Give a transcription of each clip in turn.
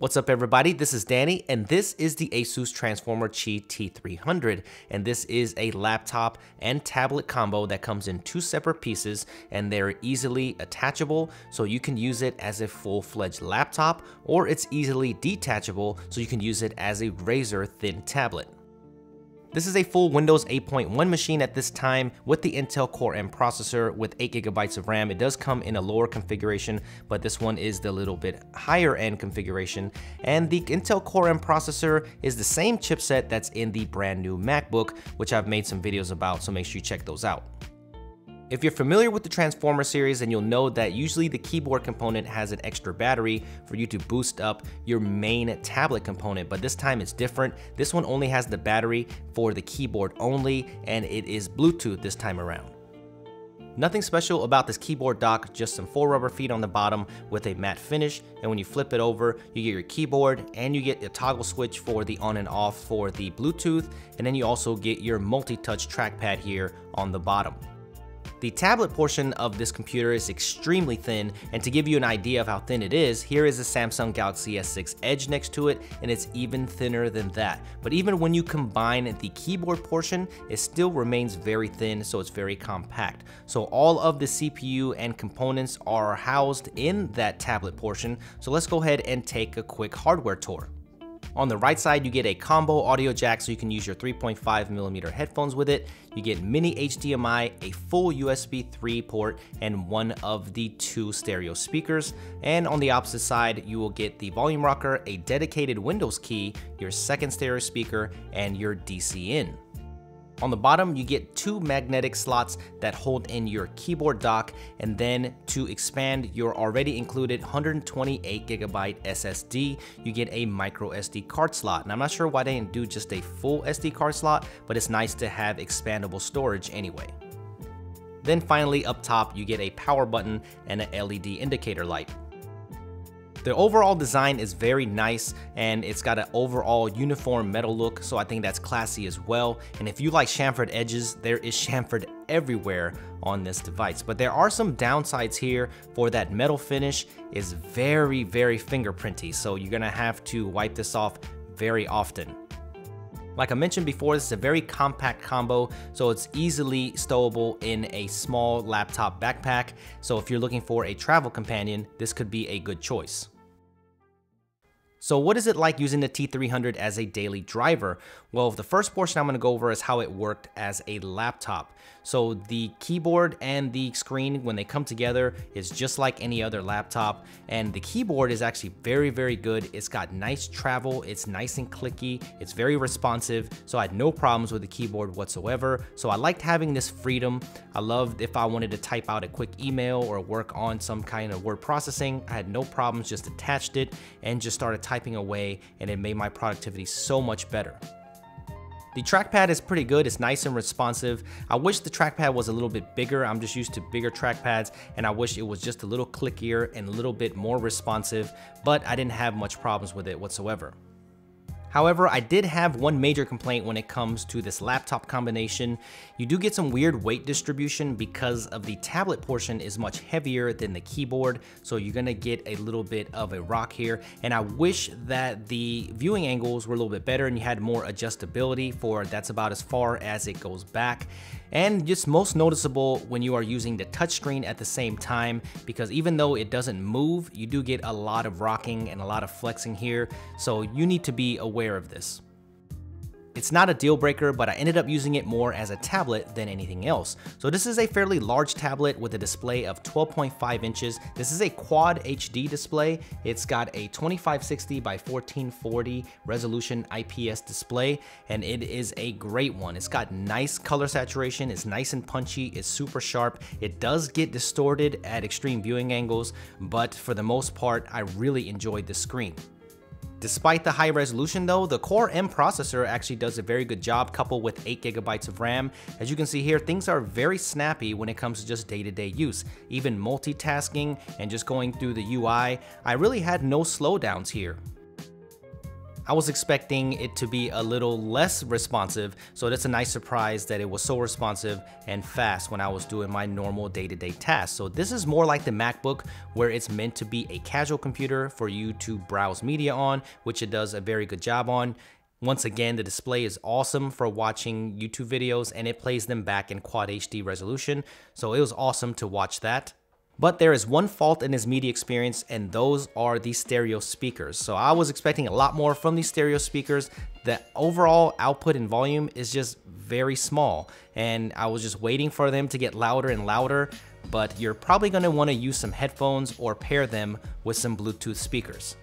What's up everybody, this is Danny and this is the Asus Transformer Chi T300, and this is a laptop and tablet combo that comes in two separate pieces and they're easily attachable so you can use it as a full-fledged laptop, or it's easily detachable so you can use it as a razor-thin tablet. This is a full Windows 8.1 machine at this time with the Intel Core M processor with 8 GB of RAM. It does come in a lower configuration, but this one is the little bit higher end configuration. And the Intel Core M processor is the same chipset that's in the brand new MacBook, which I've made some videos about, so make sure you check those out. If you're familiar with the Transformer series, then you'll know that usually the keyboard component has an extra battery for you to boost up your main tablet component, but this time it's different. This one only has the battery for the keyboard only, and it is Bluetooth this time around. Nothing special about this keyboard dock, just some four rubber feet on the bottom with a matte finish, and when you flip it over, you get your keyboard and you get a toggle switch for the on and off for the Bluetooth, and then you also get your multi-touch trackpad here on the bottom. The tablet portion of this computer is extremely thin, and to give you an idea of how thin it is, here is a Samsung Galaxy S6 Edge next to it, and it's even thinner than that. But even when you combine the keyboard portion, it still remains very thin, so it's very compact. So all of the CPU and components are housed in that tablet portion, so let's go ahead and take a quick hardware tour. On the right side, you get a combo audio jack so you can use your 3.5mm headphones with it. You get mini HDMI, a full USB 3 port, and one of the two stereo speakers. And on the opposite side, you will get the volume rocker, a dedicated Windows key, your second stereo speaker, and your DC in. On the bottom, you get two magnetic slots that hold in your keyboard dock, and then to expand your already included 128 GB SSD, you get a micro SD card slot. And I'm not sure why they didn't do just a full SD card slot, but it's nice to have expandable storage anyway. Then finally up top, you get a power button and an LED indicator light. The overall design is very nice, and it's got an overall uniform metal look, so I think that's classy as well. And if you like chamfered edges, there is chamfered everywhere on this device. But there are some downsides here, for that metal finish is very, very fingerprinty, so you're gonna have to wipe this off very often. Like I mentioned before, this is a very compact combo, so it's easily stowable in a small laptop backpack. So if you're looking for a travel companion, this could be a good choice. So what is it like using the T300 as a daily driver? Well, the first portion I'm gonna go over is how it worked as a laptop. So the keyboard and the screen, when they come together, is just like any other laptop. And the keyboard is actually very, very good. It's got nice travel, it's nice and clicky, it's very responsive. So I had no problems with the keyboard whatsoever. So I liked having this freedom. I loved if I wanted to type out a quick email or work on some kind of word processing, I had no problems, just attached it and just started typing away, and it made my productivity so much better. The trackpad is pretty good, it's nice and responsive. I wish the trackpad was a little bit bigger, I'm just used to bigger trackpads, and I wish it was just a little clickier and a little bit more responsive, but I didn't have much problems with it whatsoever. However, I did have one major complaint when it comes to this laptop combination. You do get some weird weight distribution because of the tablet portion is much heavier than the keyboard, so you're gonna get a little bit of a rock here. And I wish that the viewing angles were a little bit better and you had more adjustability, for that's about as far as it goes back. And just most noticeable when you are using the touchscreen at the same time, because even though it doesn't move, you do get a lot of rocking and a lot of flexing here, so you need to be aware of this. It's not a deal breaker, but I ended up using it more as a tablet than anything else. So this is a fairly large tablet with a display of 12.5 inches. This is a Quad HD display. It's got a 2560 by 1440 resolution IPS display, and it is a great one. It's got nice color saturation, it's nice and punchy, it's super sharp. It does get distorted at extreme viewing angles, but for the most part, I really enjoyed the screen. Despite the high resolution though, the Core M processor actually does a very good job, coupled with 8 GB of RAM. As you can see here, things are very snappy when it comes to just day-to-day use. Even multitasking and just going through the UI, I really had no slowdowns here. I was expecting it to be a little less responsive, so that's a nice surprise that it was so responsive and fast when I was doing my normal day-to-day tasks. So this is more like the MacBook, where it's meant to be a casual computer for you to browse media on, which it does a very good job on. Once again, the display is awesome for watching YouTube videos, and it plays them back in Quad HD resolution, so it was awesome to watch that. But there is one fault in this media experience, and those are the stereo speakers. So I was expecting a lot more from these stereo speakers. The overall output and volume is just very small, and I was just waiting for them to get louder and louder, but you're probably gonna wanna use some headphones or pair them with some Bluetooth speakers.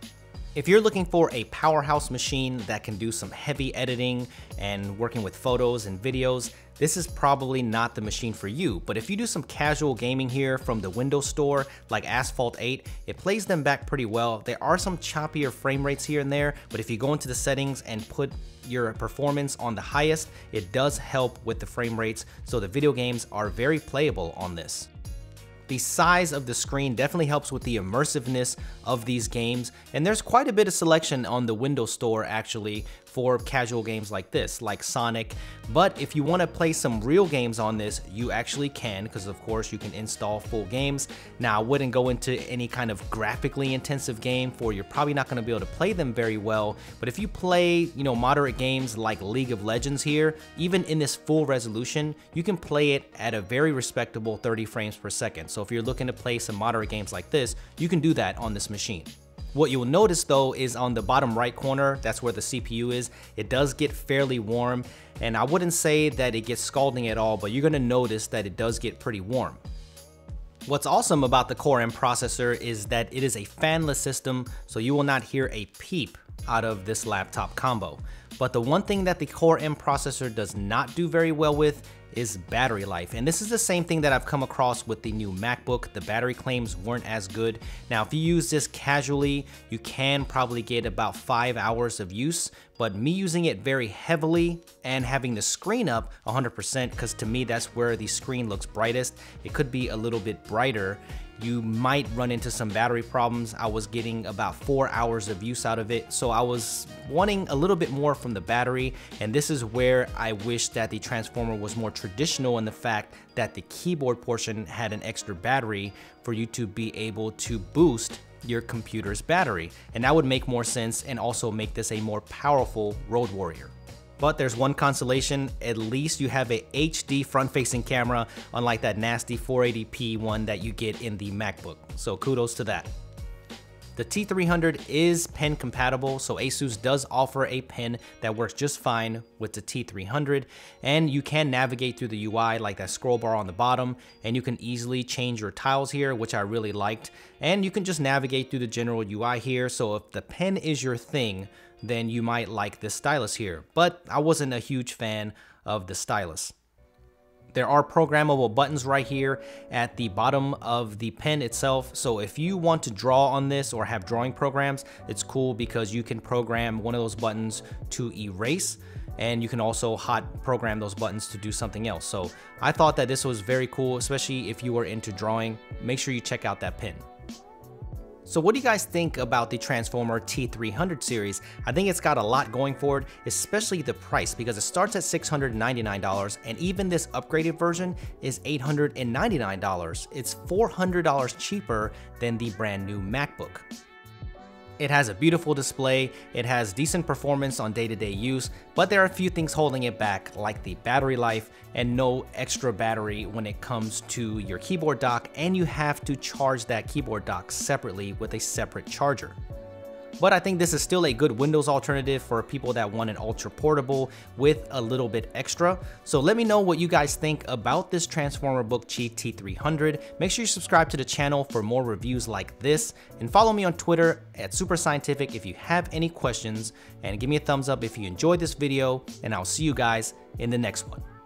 If you're looking for a powerhouse machine that can do some heavy editing and working with photos and videos, this is probably not the machine for you. But if you do some casual gaming here from the Windows Store, like Asphalt 8, it plays them back pretty well. There are some choppier frame rates here and there, but if you go into the settings and put your performance on the highest, it does help with the frame rates, so the video games are very playable on this. The size of the screen definitely helps with the immersiveness of these games, and there's quite a bit of selection on the Windows Store actually for casual games like this, like Sonic. But if you want to play some real games on this, you actually can, because of course you can install full games. Now, I wouldn't go into any kind of graphically intensive game, for you're probably not going to be able to play them very well. But if you play, you know, moderate games like League of Legends here, even in this full resolution, you can play it at a very respectable 30 frames per second. So if you're looking to play some moderate games like this, you can do that on this machine. What you'll notice though is on the bottom right corner, that's where the CPU is. It does get fairly warm, and I wouldn't say that it gets scalding at all, but you're gonna notice that it does get pretty warm. What's awesome about the Core M processor is that it is a fanless system, so you will not hear a peep out of this laptop combo. But the one thing that the Core M processor does not do very well with is battery life. And this is the same thing that I've come across with the new MacBook. The battery claims weren't as good. Now, if you use this casually, you can probably get about 5 hours of use, but me using it very heavily and having the screen up 100%, because to me, that's where the screen looks brightest. It could be a little bit brighter. You might run into some battery problems. I was getting about 4 hours of use out of it, so I was wanting a little bit more from the battery, and this is where I wish that the Transformer was more traditional in the fact that the keyboard portion had an extra battery for you to be able to boost your computer's battery, and that would make more sense and also make this a more powerful road warrior. But there's one consolation: at least you have a HD front-facing camera, unlike that nasty 480p one that you get in the MacBook. So kudos to that. The T300 is pen compatible, so Asus does offer a pen that works just fine with the T300, and you can navigate through the UI like that scroll bar on the bottom, and you can easily change your tiles here, which I really liked, and you can just navigate through the general UI here. So if the pen is your thing, then you might like this stylus here, but I wasn't a huge fan of the stylus. There are programmable buttons right here at the bottom of the pen itself. So if you want to draw on this or have drawing programs, it's cool because you can program one of those buttons to erase, and you can also hot program those buttons to do something else. So I thought that this was very cool, especially if you were into drawing. Make sure you check out that pen. So what do you guys think about the Transformer T300 series? I think it's got a lot going for it, especially the price, because it starts at $699, and even this upgraded version is $899. It's $400 cheaper than the brand new MacBook. It has a beautiful display, it has decent performance on day-to-day use, but there are a few things holding it back, like the battery life and no extra battery when it comes to your keyboard dock, and you have to charge that keyboard dock separately with a separate charger. But I think this is still a good Windows alternative for people that want an ultra portable with a little bit extra. So let me know what you guys think about this Transformer Book Chi T300. Make sure you subscribe to the channel for more reviews like this, and follow me on Twitter at SuperScientific if you have any questions, and give me a thumbs up if you enjoyed this video, and I'll see you guys in the next one.